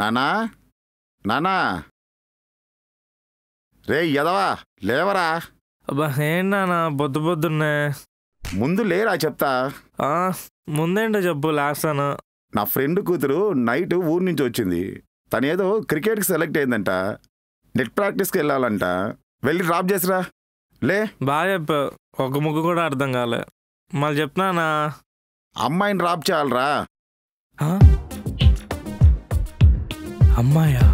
నానా నానా రే యదవా లేవరా. అబ్బా ఏం నానా బొద్దు బొద్దున్నే. ముందు లేరా చెప్తా. ముందేంటో చెప్పు. లాస్తాను. నా ఫ్రెండ్ కూతురు నైట్ ఊరి నుంచి వచ్చింది. తనేదో క్రికెట్కి సెలెక్ట్ అయిందంట. నెట్ ప్రాక్టీస్కి వెళ్ళాలంట. వెళ్ళి డ్రాప్ చేసిరా. లే. బాగా చెప్పావు. ఒక ముగ్గు కూడా అర్థం కాలే. మళ్ళీ చెప్తానా. అమ్మాయిని డ్రాప్ చేయాలరా. అమ్మాయా?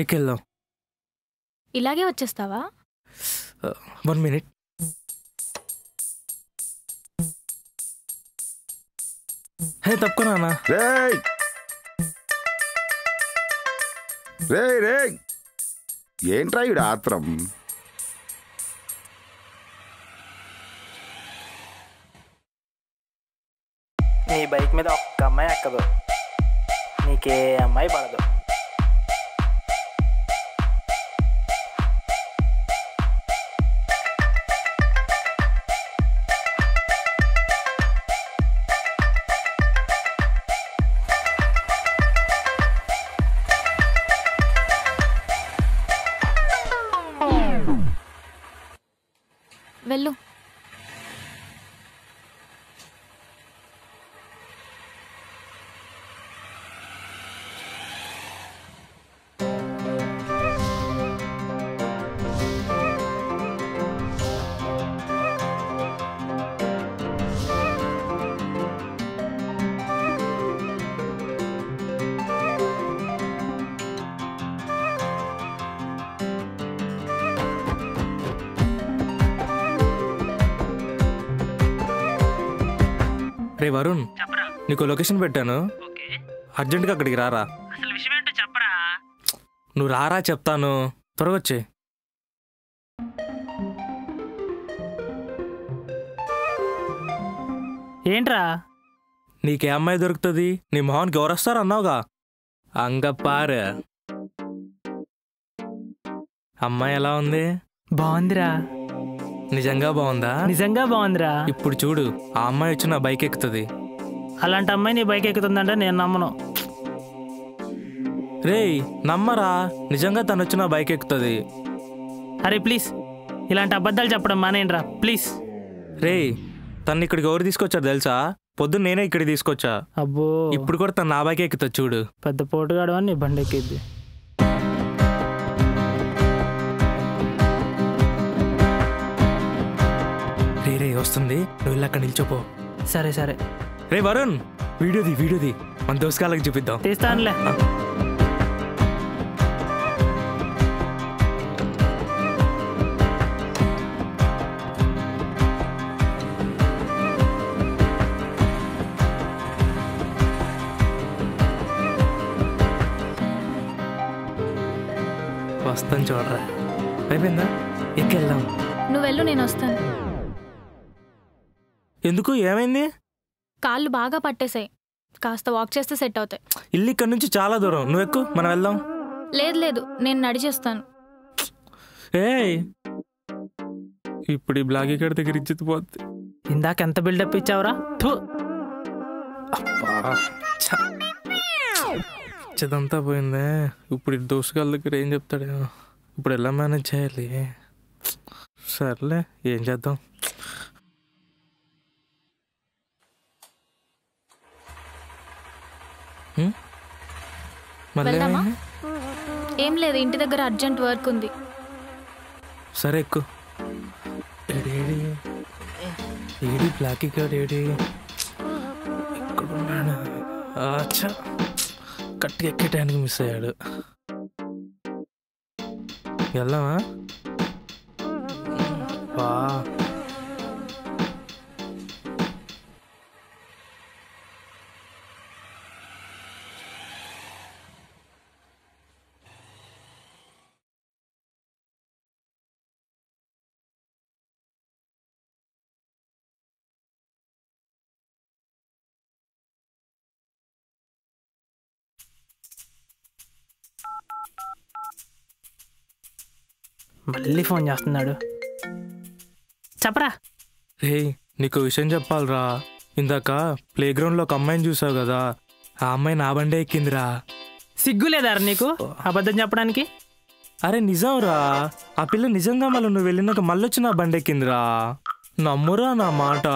ఎక్కెళ్దాం. ఇలాగే వచ్చేస్తావా? 1 minute. హే తప్పుకో నానా. రేయ్ రేయ్ రేయ్ ఏంట్రా ఈడ ఆత్రం. నీ బైక్ మీద ఒక్క అమ్మాయి ఎక్కదు. నీకే అమ్మాయి పడదు. వెళ్ళు. రే వరుణ్, నీకు లొకేషన్ పెట్టాను. అర్జెంట్గా అక్కడికి రారా. నువ్వు రారా చెప్తాను. త్వరగా వచ్చే. ఏంట్రా నీకే అమ్మాయి దొరుకుతుంది. నీ మోహన్కి ఎవరొస్తారు అన్నావుగా. అంగపార్ అమ్మాయి ఎలా ఉంది? బాగుందిరా. నిజంగా బాగుందా? నిజంగా బాగుందిరా. ఇప్పుడు చూడు, ఆ అమ్మాయి వచ్చి నా బైక్ ఎక్కుతుంది. అలాంటి అమ్మాయి నీ బైక్ ఎక్కుతుందంటే నేను నమ్మను. రేయ్ నమ్మరా, నిజంగా తను వచ్చి నా బైక్ ఎక్కుతుంది. అరే ప్లీజ్, ఇలాంటి అబద్ధాలు చెప్పడం మానేయండిరా ప్లీజ్. రేయ్ తను ఇక్కడికి ఎవరు తీసుకొచ్చారు తెలుసా? పొద్దున్న నేనే ఇక్కడికి తీసుకొచ్చా. అబ్బో, ఇప్పుడు కూడా తను నా బైక్ ఎక్కుతుంది చూడు. పెద్ద పోటుగాడు అని నీ బండి ఎక్కిద్ది. రే వస్తుంది, నువ్వు ఇలా అక్కడ నిల్చోపో. సరే సరే. రే వరుణ్, వీడియోది మన దోస్కాలకు చూపిద్దాం. తీస్తానులే. వస్తాను చూడరా. అయిపోయిందా? ఎక్కెళ్దాం. నువ్వు వెళ్ళు, నేను వస్తాను. ఎందుకు, ఏమైంది? కాళ్ళు బాగా పట్టేసాయి. కాస్త వాక్ చేస్తే సెట్ అవుతాయి. ఇల్లు ఇక్కడ నుంచి చాలా దూరం. నువ్వు ఎక్కువ, మనం వెళ్దాం. లేదు లేదు, నేను నడిచేస్తాను. ఏ ఇప్పుడు ఈ బ్లాగ్ ఇక్కడ దగ్గర ఇచ్చిపోద్ది. ఇందాక ఎంత బిల్డప్ ఇచ్చావురా. ఇచ్చదంతా పోయిందే. ఇప్పుడు దోసకాల దగ్గర ఏం చెప్తాడు? ఇప్పుడు ఎలా మేనేజ్ చేయాలి? సర్లే, ఏం చేద్దాం. ఏం లేదు, ఇంటి దగ్గర అర్జెంట్ వర్క్ ఉంది. సరే ఎక్కువ. కట్టి ఎక్కేటానికి మిస్ అయ్యాడు. ಎಲ್ಲವಾ ಬಾ मल्ली फोन चपरा रे नीक विषय चपालरा इंदाका प्ले ग्रउंड अम्मा चूसा कदा अम्मा ना बंटे एक्किंदिरा सिग्गुलेदार नीक अबद्धं चेप्पडानिकी अरे निजमरा आ पिल्ल निजंगा मल्ल मल्लचि ना बंटे एक्किंदिरा नम्मुरा ना माट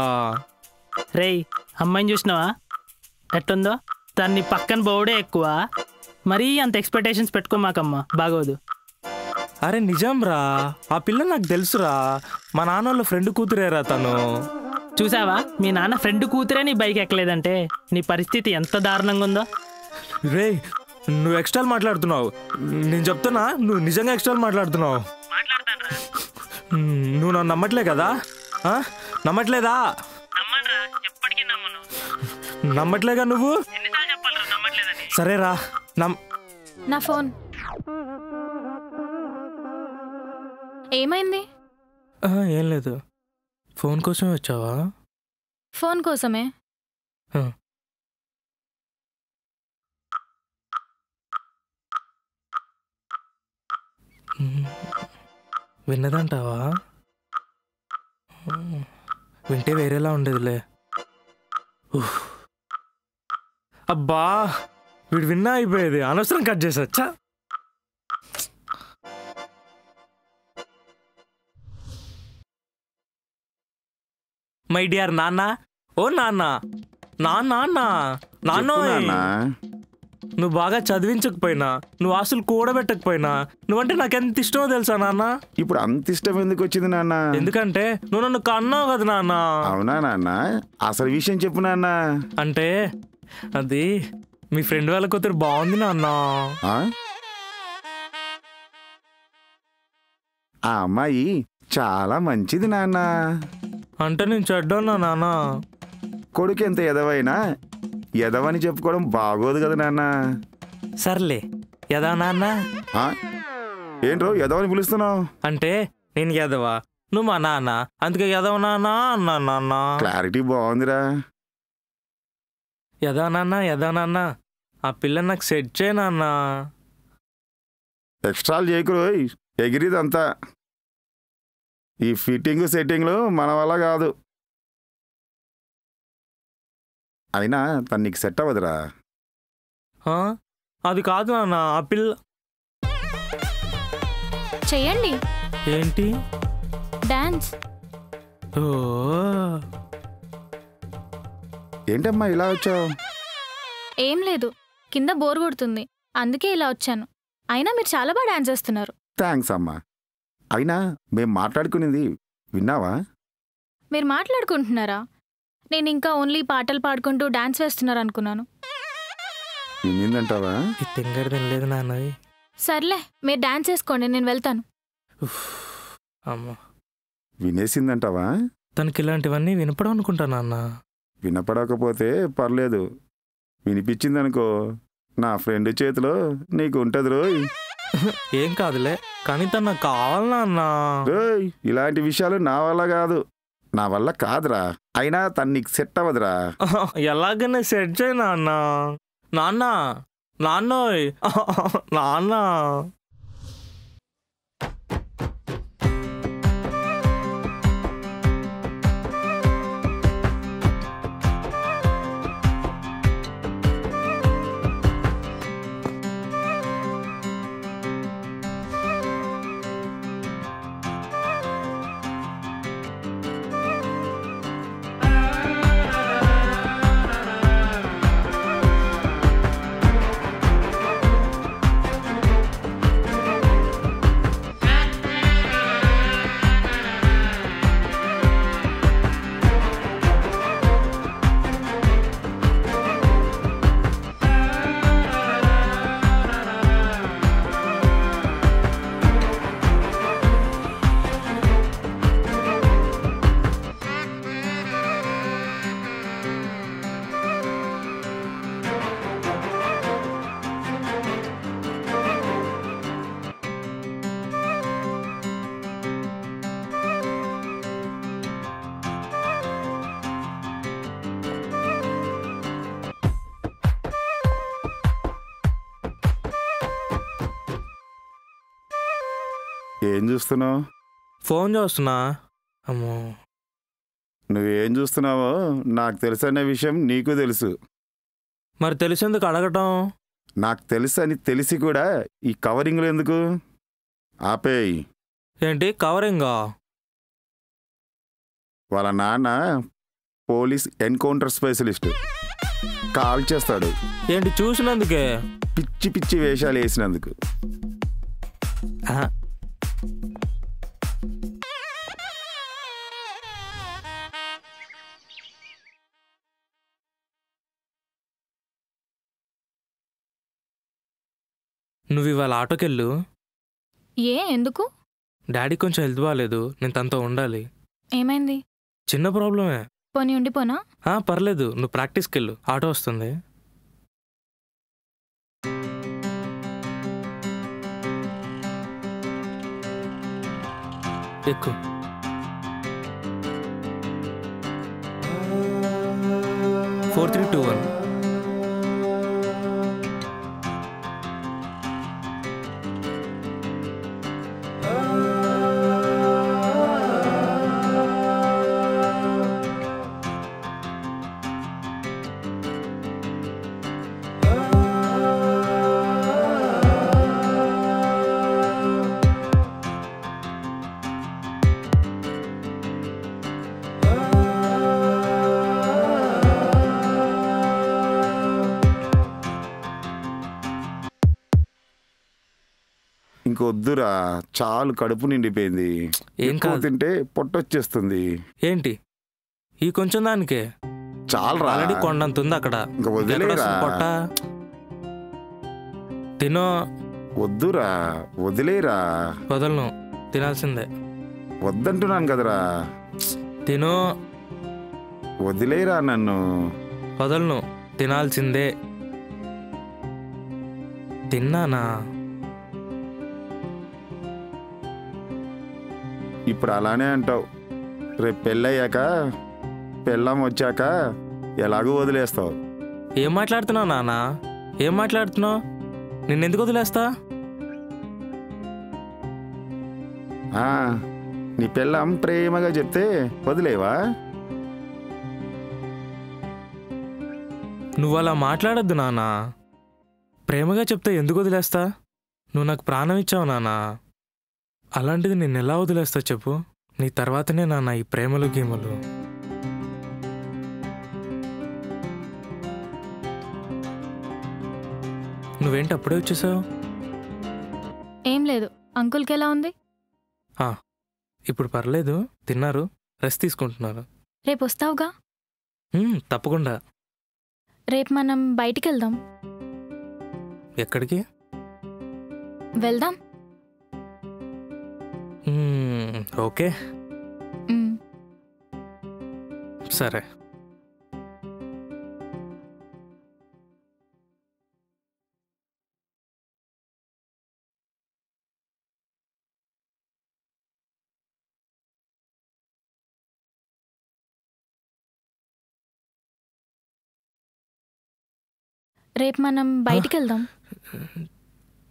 रे अम्मायिनि चूसिनावा एट्टुंदो दानि पक्कन बोवडे एक्कुवा मरी अंत एक्सपेक्टेशन्स पेट्टुकोमाकम्मा बागोदु अरे निजमरा आ पिल्ल नाकु तेलुसुरा मा नानोल्ल फ्रेंड कूतुरेरा तनु चूसावा मी नाना फ्रेंड कूतुरे नी बाइक एक्कलेदंटे नी परिस्थिति एंत दारुणंगा उंदो रे नुव्वु एक्स्ट्राल माट्लाडुतुन्नावु नेनु चेप्ताना नुव्वु निजंगा एक्स्ट्राल माट्लाडुतुन्नावु माट्लाडतानरा नुव्वु नन्नु नम्मट्ले कदा आ नम्मट्लेदा नम्मनरा एप्पटिकी नम्मनु नम्मट्लेगा नुव्वु एन्निसार्लु चेप्पालरा नम्मट्लेदनी सरेरा ना फोन ఏమైంది ఏం లేదు ఫోన్ కోసం వచ్చావా ఫోన్ కోసమే విన్నదంటావా వింటే వేరేలా ఉండేదిలే అబ్బా వీడు విన్నా అయిపోయేది అనవసరం కట్ చేసొచ్చా మై డియర్ నాన్న ఓ నాన్న నాన్న నాన్న నువ్వు బాగా చదివించకపోయినా నువ్వు ఆశలు కూడబెట్టకపోయినా నువ్వంటే నాకెంత ఇష్టమో తెలుసా నాన్న ఇప్పుడు అంత ఇష్టం ఎందుకు వచ్చింది నాన్న ఎందుకంటే నువ్వు నన్ను కన్నావు కదా నాన్న అవునా నాన్న అసలు విషయం చెప్పు నాన్న అంటే అది మీ ఫ్రెండ్ వాళ్ళ కూతురు బాగుంది నాన్న ఆ అమ్మాయి చాలా మంచిది నాన్న అంటే నేను చెడ్డోనా నాన్న కొడుకు ఎంత ఎదవైనా ఎదవని చెప్పుకోవడం బాగోదు కదా నాన్న సర్లే ఎదవ నాన్న ఏంట్రో ఎదవని పిలుస్తున్నావు అంటే నేను ఎదవా నువ్వు మా నాన్న అందుకే ఎదవ నాన్న అన్నా నాన్న క్లారిటీ బాగుందిరా ఎదవ నాన్న ఆ పిల్ల నాకు సెట్ చేయ నాన్న ఎక్స్ట్రాల్ చేయకురోయ్ ఎగిరిదంతా ఈ ఫిట్టింగ్ సెట్టింగ్లు మన వల్ల కాదు అయినా తను నీకు సెట్ అవ్వదురా అది కాదు నాన్న ఆ పిల్ల చెయ్యండి ఏంటి డాన్స్ ఓ ఏంటమ్మా ఇలా వచ్చావు ఏం లేదు కింద బోర్ కొడుతుంది అందుకే ఇలా వచ్చాను అయినా మీరు చాలా బాగా డాన్స్ చేస్తున్నారు థాంక్స్ అమ్మా అయినా మేము మాట్లాడుకునేది విన్నావా మీరు మాట్లాడుకుంటున్నారా నేను ఇంకా ఓన్లీ పాటలు పాడుకుంటూ డాన్స్ చేస్తున్నారు అనుకున్నాను నిన్నంటావా తింగర్దం లేదు నాన్నవి సర్లే మీరు డాన్స్ చేసుకోండి నేను వెళ్తాను అమ్మ వినేసిందంటావా తనకి ఇలాంటివన్నీ వినపడవు అనుకుంటా నాన్న వినపడకపోతే పర్లేదు వినిపించింది అనుకో నా ఫ్రెండ్ చేతిలో నీకు ఉంటది రోయ్ ఏం కాదులే కానీ తన కావాలన్నా ఇలాంటి విషయాలు నా వల్ల కాదు నా వల్ల కాదురా అయినా తను నీకు సెట్ అవ్వదురా ఎలాగైనా సెట్ చేయ నాన్న నాన్న నాన్నోయ్ నాన్న ఏం చూస్తున్నావు? ఫోన్ చూస్తున్నా. అమ్మో, నువ్వేం చూస్తున్నావో నాకు తెలుసనే విషయం నీకు తెలుసు. మరి తెలిసేందుకు అడగటం? నాకు తెలుసు అని తెలిసి కూడా ఈ కవరింగ్లు ఎందుకు? ఆపేయి. ఏంటి కవరింగా? వాళ్ళ నాన్న పోలీస్ ఎన్కౌంటర్ స్పెషలిస్ట్, కాల్ చేస్తాడు. ఏంటి చూసినందుకే? పిచ్చి పిచ్చి వేషాలు వేసినందుకు. నువ్వు ఇవాళ ఆటోకెళ్ళు. ఏ ఎందుకు? డాడీ కొంచెం హెల్త్ బాగాలేదు, నేను తనతో ఉండాలి. ఏమైంది? చిన్న ప్రాబ్లమే. పోనీ ఉండిపోనా? పర్లేదు, నువ్వు ప్రాక్టీస్కి వెళ్ళు, ఆటో వస్తుంది. ఎక్కు. Four three two one. వద్దురా, చాలు, కడుపు నిండిపోయింది. ఏం కాదు, తింటే పొట్టొచ్చేస్తుంది. ఏంటి ఈ కొంచెం దానికే? చాలు, రాలడి కొండంతుంది అక్కడ. పొట్ట తినో. వద్దురా, వదిలేరా. వదలను, తినాల్సిందే. వద్దంటున్నాను కదరా. తినో. వదిలేరా నన్ను. వదలను, తినాల్సిందే. తిన్నానా? ఇప్పుడు అలానే అంటావు. రేపు పెళ్ళయ్యాక, పెళ్ళం వచ్చాక ఎలాగూ వదిలేస్తావు. ఏం మాట్లాడుతున్నావు నాన్న? ఏం మాట్లాడుతున్నావు? నిన్నెందుకు వదిలేస్తా? నీ పెళ్ళం ప్రేమగా చెప్తే వదిలేవా? నువ్వు అలా మాట్లాడద్దు నాన్న. ప్రేమగా చెప్తే ఎందుకు వదిలేస్తా? నువ్వు నాకు ప్రాణం ఇచ్చావు నాన్న. అలాంటిది నేను ఎలా వదిలేస్తా చెప్పు? నీ తర్వాతనే నాన్న ఈ ప్రేమలు గేములు. నువ్వేంటి అప్పుడే వచ్చేసావు? ఏం లేదు. అంకుల్కి ఎలా ఉంది? ఇప్పుడు పర్లేదు, తిన్నారు, రెస్ట్ తీసుకుంటున్నారు. రేపు వస్తావుగా? తప్పకుండా. రేపు మనం బయటికి వెళ్దాం. ఎక్కడికి వెళ్దాం? ఓకే, సరే. రేపు మనం బయటికి వెళ్దాం.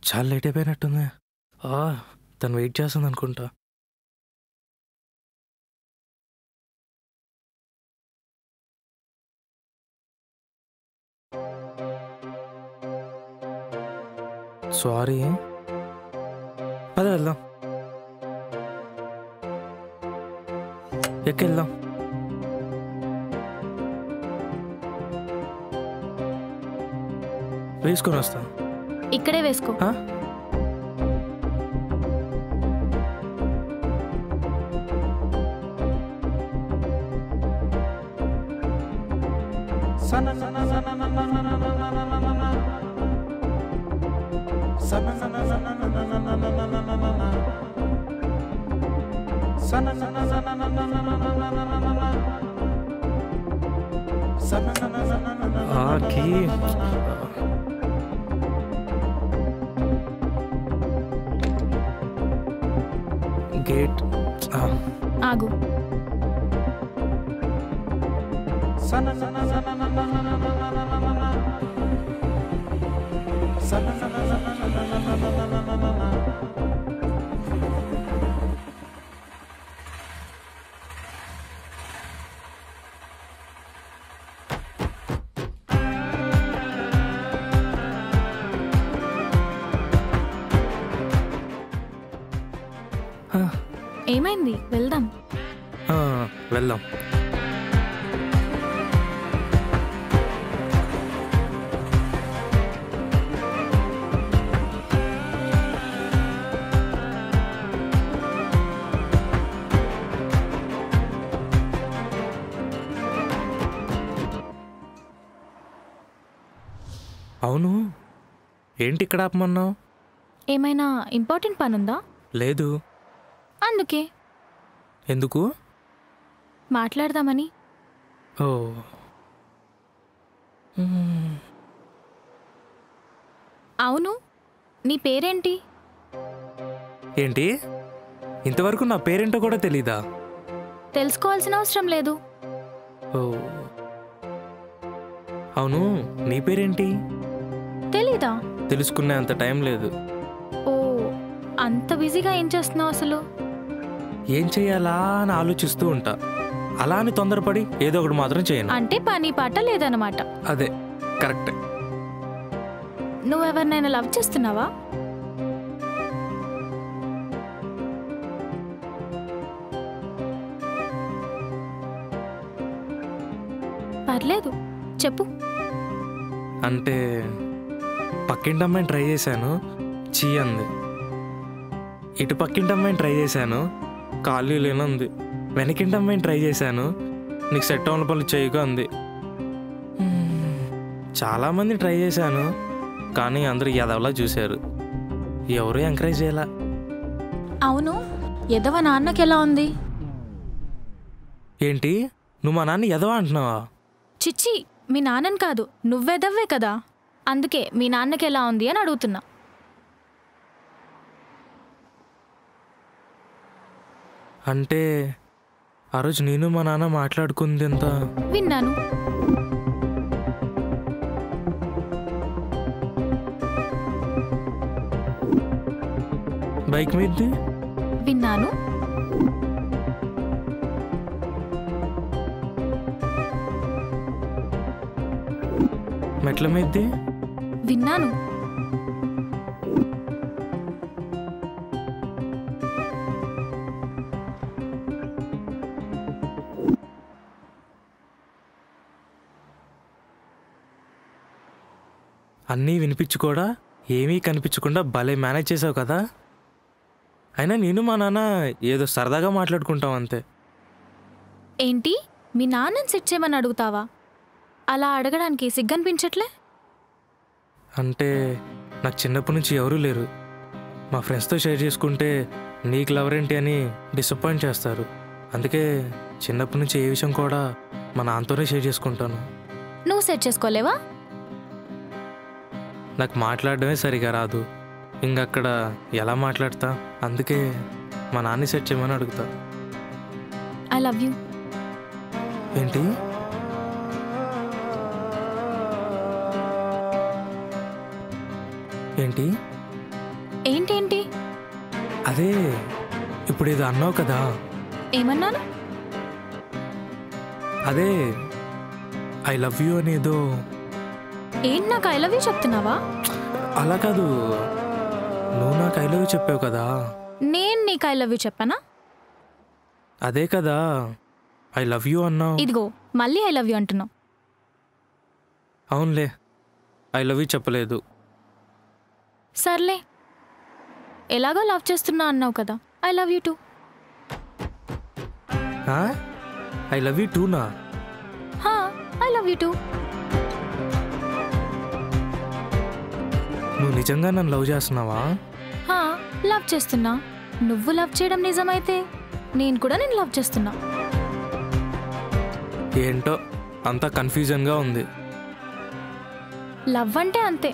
చాలా లేట్ అయిపోయినట్టుందా? తను వెయిట్ చేస్తుంది అనుకుంటా. సారీ, పద వెళ్దాం. ఎక్కెళ్దాం. వేసుకొని వస్తా. ఇక్కడే వేసుకో. గేట్ ఆగు. ఏమైంది? వెళ్దాం వెళ్దాం. అవును, ఏంటి ఇక్కడ ఆపమన్నావు? ఏమైనా ఇంపార్టెంట్ పని ఉందా? లేదు. అందుకే. ఎందుకు? మాట్లాడదామని. ఓ అవును, నీ పేరేంటి? ఏంటి, ఇంతవరకు నా పేరేంటో కూడా తెలీదా? తెలుసుకోవాల్సిన అవసరం లేదు. ఓ అవును, నీ పేరేంటి? తెలీదా? తెలుసుకునే అంత టైం లేదు. ఓ అంత బిజీగా ఏం చేస్తున్నావు? అసలు ఏం చేయాలా అని ఆలోచిస్తూ ఉంటా. అలా అని తొందరపడి ఏదో ఒకటి మాత్రం చేయను. అంటే పని పాట లేదన్నమాట. అదే కరెక్ట్. నువ్వెవరినైనా లవ్ చేస్తున్నావా? పర్లేదు చెప్పు. అంటే పక్కింటి అమ్మాయిని ట్రై చేశాను, చీ అంది. ఇటు పక్కింటి అమ్మాయిని ట్రై చేశాను, కాళ్ళు లేనుంది. వెనకింటి అమ్మాయిని ట్రై చేశాను, నీకు సెట్ అవున పనులు చేయగా ఉంది. చాలామంది ట్రై చేశాను, కానీ అందరూ ఎదవలా చూశారు. ఎవరు ఎంకరేజ్ చేయాలా? అవును, ఎదవ నాన్నకి ఎలా ఉంది? ఏంటి, నువ్వు మా నాన్న ఎదవ అంటున్నావా? చిచ్చి, మీ నాన్నని కాదు, నువ్వెదవ్వే కదా. అందుకే మీ నాన్నకి ఎలా ఉంది అని అడుగుతున్నా. అంటే ఆ రోజు నేను మా నాన్న మాట్లాడుకుంది ఎంత విన్నాను. బైక్ మీద్ది విన్నాను. మెట్ల మీద్ది విన్నాను. అన్నీ వినిపించుకోడా, ఏమీ కనిపించకుండా భలే మేనేజ్ చేసావు కదా. అయినా నేను మా నాన్న ఏదో సరదాగా మాట్లాడుకుంటాం అంతే. ఏంటి, మీ నాన్నని సెట్ చేయమని అడుగుతావా? అలా అడగడానికి సిగ్గనిపించట్లే? అంటే నాకు చిన్నప్పటి నుంచి ఎవరూ లేరు. మా ఫ్రెండ్స్తో షేర్ చేసుకుంటే నీకు లవరేంటి అని డిసప్పాయింట్ చేస్తారు. అందుకే చిన్నప్పటి నుంచి ఏ విషయం కూడా మా నాన్నతోనే షేర్ చేసుకుంటాను. నువ్వు సెట్ చేసుకోలేవా? నాకు మాట్లాడమే సరిగా రాదు, ఇంకక్కడ ఎలా మాట్లాడతా. అందుకే మా నాన్న సెట్ చేయమని అడుగుతా. I love you. ఏంటి? ఏంటి ఏంటేంటి? అదే ఇప్పుడు ఏదో అన్నావు కదా. ఏమన్నాను? అదే ఐ లవ్ యూ అనేదో. ఏంటి, నాకు ఐ లవ్ యూ చెప్తున్నావా? అలా కాదు, నువ్వు నాకు ఐ లవ్ యూ చెప్పావు కదా. నేను నీకు ఐ లవ్ యూ చెప్పానా? అదే కదా, ఐ లవ్ యూ అన్నావు. ఇదిగో మళ్ళీ ఐ లవ్ యూ అంటున్నావు. అవునులే, ఐ లవ్ యూ చెప్పలేదు. సర్లే, ఎలాగో లవ్ చేస్తున్నా అన్నావు కదా. I love you too. I love you టూనా? I love you too. నువ్వు నిజంగా నన్ను లవ్ చేస్తున్నావా? లవ్ చేస్తున్నా. నువ్వు లవ్ చేయడం నిజమైతే నేను కూడా నేను లవ్ చేస్తున్నా. ఏంటో అంతా కన్ఫ్యూజన్గా ఉంది. లవ్ అంటే అంతే,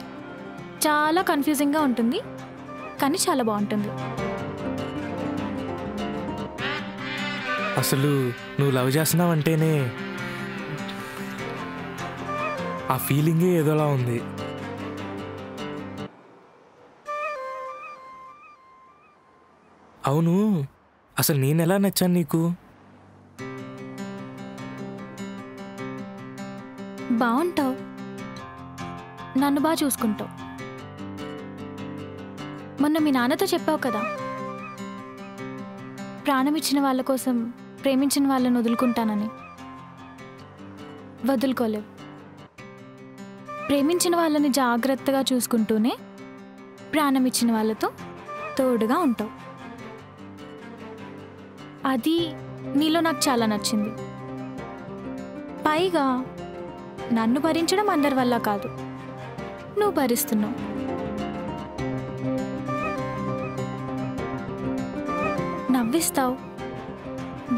చాలా కన్ఫ్యూజింగ్గా ఉంటుంది, కానీ చాలా బాగుంటుంది. అసలు నువ్వు లవ్ చేస్తున్నావంటేనే ఆ ఫీలింగే ఏదోలా ఉంది. అవును, అసలు నేనెలా నచ్చాను నీకు? బాగుంటావు, నన్ను బాగా చూసుకుంటావు. మొన్న మీ నాన్నతో చెప్పావు కదా. ప్రాణమిచ్చిన వాళ్ళ కోసం ప్రేమించిన వాళ్ళని వదులుకుంటానని వదులుకోలేవు. ప్రేమించిన వాళ్ళని జాగ్రత్తగా చూసుకుంటూనే ప్రాణమిచ్చిన వాళ్ళతో తోడుగా ఉంటావు. అది నీలో నాకు చాలా నచ్చింది. పైగా నన్ను భరించడం అందరి వల్ల కాదు, నువ్వు భరిస్తున్నావు. నవ్విస్తావు,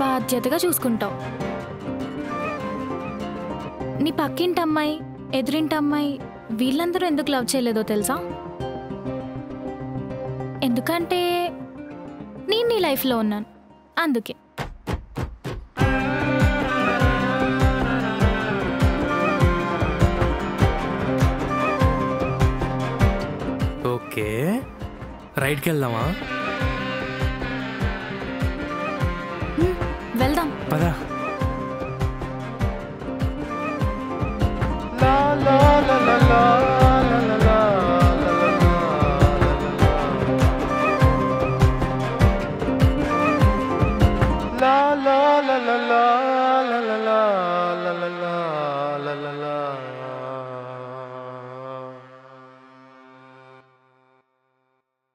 బాధ్యతగా చూసుకుంటావు. నీ పక్కింటి అమ్మాయి, ఎదురింటి అమ్మాయి వీళ్ళందరూ ఎందుకు లవ్ చేయలేదో తెలుసా? ఎందుకంటే నేను నీ లైఫ్లో ఉన్నాను, అందుకే. ఓకే, రైడ్కి వెళ్దామా?